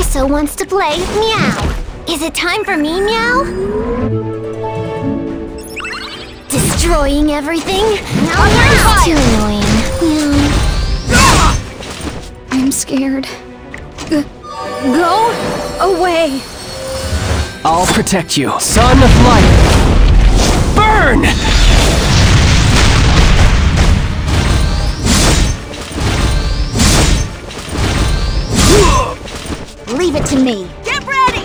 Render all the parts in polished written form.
Clarissa wants to play Meow. Is it time for me, Meow? Destroying everything? Now too annoying. Meow. I'm scared. Go away. I'll protect you, son of light. Burn! Leave it to me. Get ready!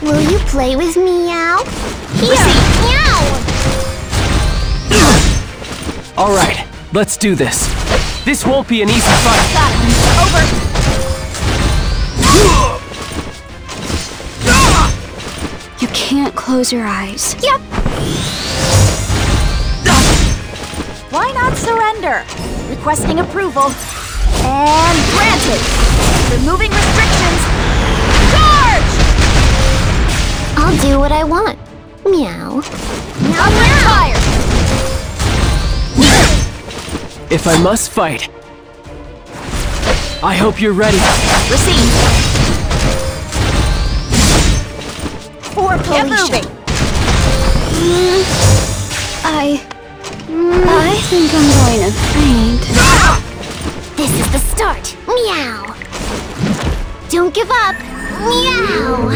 Will you play with Meow? Here, Meow! All right, let's do this. This won't be an easy fight. Got it. Over. You can't close your eyes. Yep. Why not surrender? Requesting approval. And granted. Removing restrictions. Charge! I'll do what I want. Meow. I'm retired. If I must fight, I hope you're ready. Receive. For pollution. I think I'm going to faint. This is the start. Meow. Don't give up. Meow.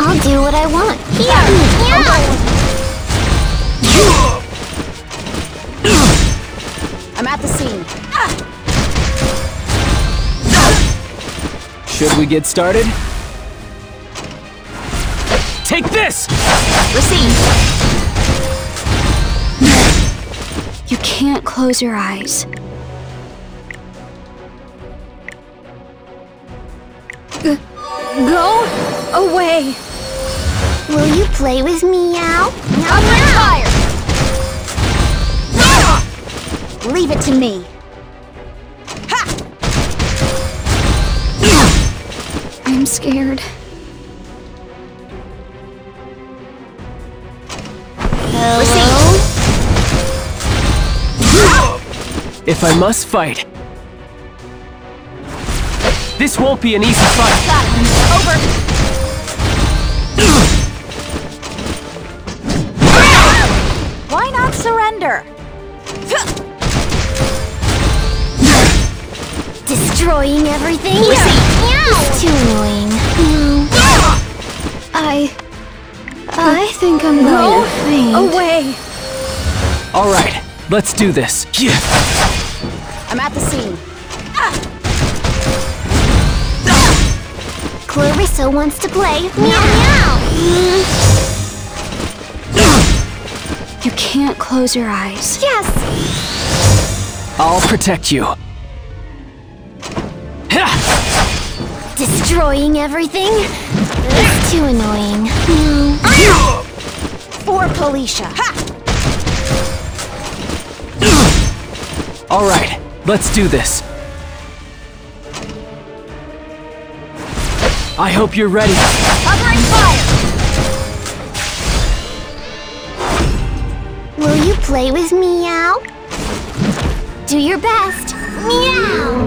I'll do what I want. Here. Meow. I'm at the scene. Should we get started? Take this. Receive. You can't close your eyes. Go away! Will you play with Meow? I'm retired! Leave it to me. Ha! I'm scared. If I must fight, this won't be an easy fight. Got it. Over. Why not surrender? Destroying everything? It's too annoying. I think I'm going to faint. Go away. All right, let's do this. Yeah. I'm at the scene. Clarissa wants to play Meow. You can't close your eyes. Yes! I'll protect you. Destroying everything? It's too annoying. For Polisha. All right. Let's do this. I hope you're ready. Covering fire! Will you play with Meow? Do your best. Meow!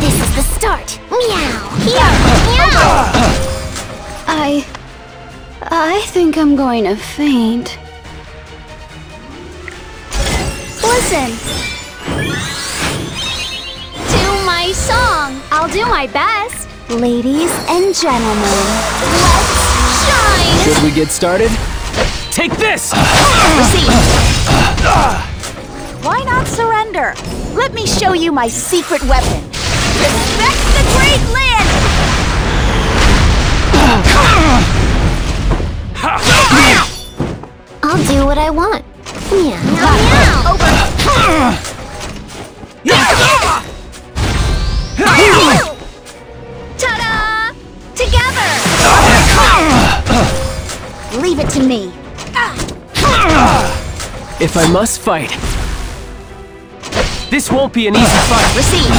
This is the start. Meow! Here! Meow! I think I'm going to faint. Listen to my song. I'll do my best. Ladies and gentlemen, let's shine. Should we get started? Take this! Proceed. Why not surrender? Let me show you my secret weapon. Respect the great land! I'll do what I want. Meow. Meow. Over. Ta-da! Together. Leave it to me. If I must fight, this won't be an easy fight. Receive.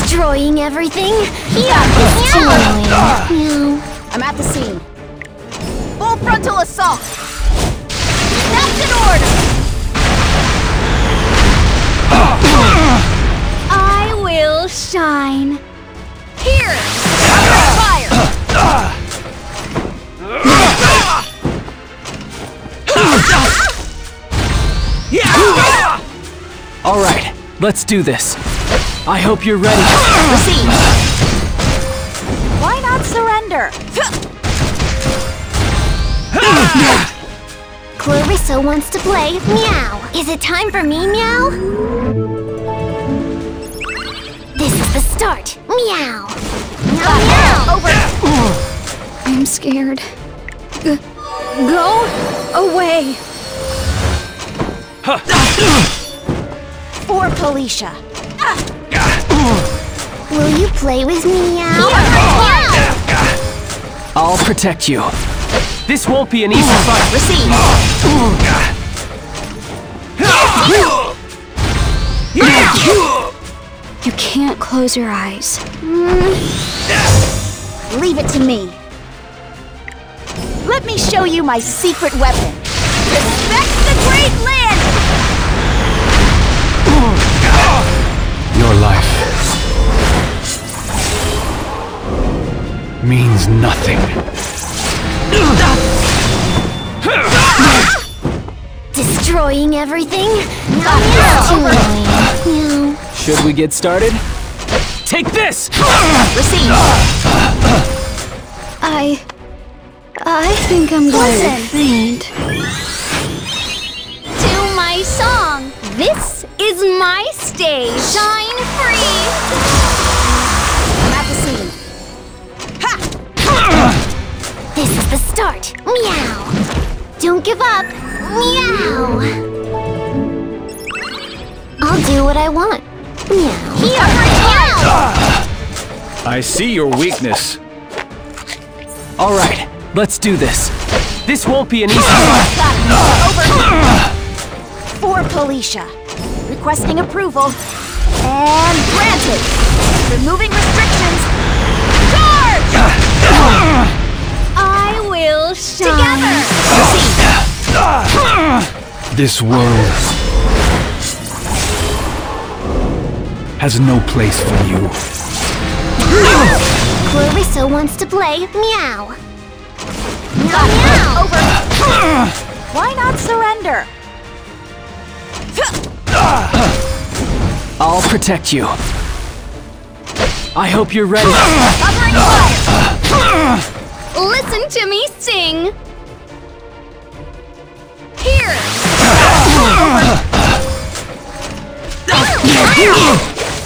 Destroying everything. Meow. I'm at the scene. Bull frontal assault! That's an order! I will shine. Here! Fire! Alright, let's do this. I hope you're ready. Proceed. Why not surrender? Clarissa wants to play Meow. Is it time for me, Meow? This is the start. Meow. Meow, meow. Over. I'm scared. Go away. For Felicia. Will you play with Meow? Yeah. I'll protect you. This won't be an easy fight. Receive. You can't close your eyes. Leave it to me. Let me show you my secret weapon. Respect the great land! Your life means nothing. Destroying everything? Should we get started? Take this! Receive! I think I'm going to faint. To my song! This is my stage! Shine free! I'm at the scene. Ha! This is the start! Meow! Don't give up! Meow! I'll do what I want. Meow. Here! Meow! I see your weakness. Alright, let's do this. This won't be an easy fight. Over! For Felicia. Requesting approval. And granted! Removing restrictions. Charge! I will shine. Together! This world has no place for you. Clarissa wants to play Meow. Meow, meow. Over. Why not surrender? I'll protect you. I hope you're ready. Listen to me sing. Here!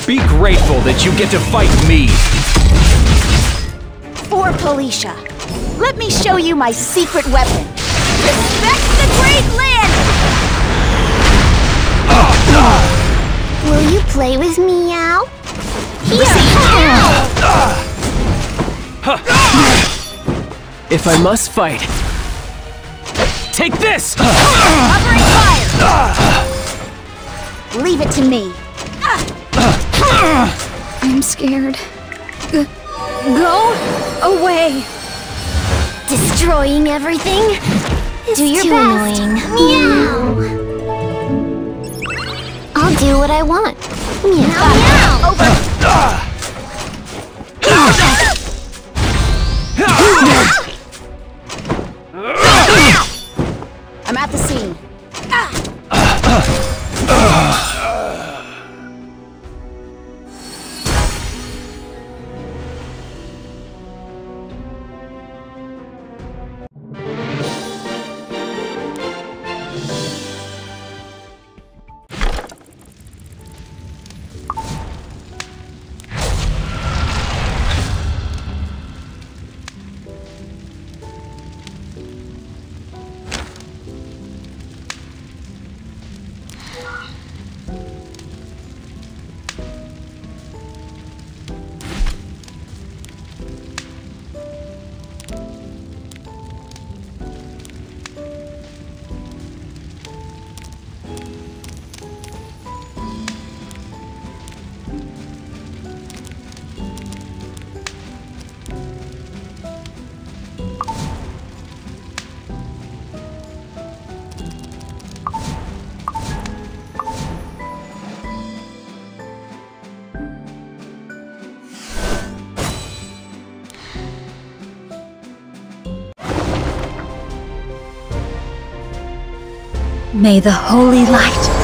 Be grateful that you get to fight me! For Felicia, let me show you my secret weapon. Respect the great land! Will you play with Meow? Here! If I must fight, take this! Covering fire! Leave it to me. I'm scared. Go away! Destroying everything? Do your best. Meow! I'll do what I want. Meow! Meow. Over! I'm at the scene. May the holy light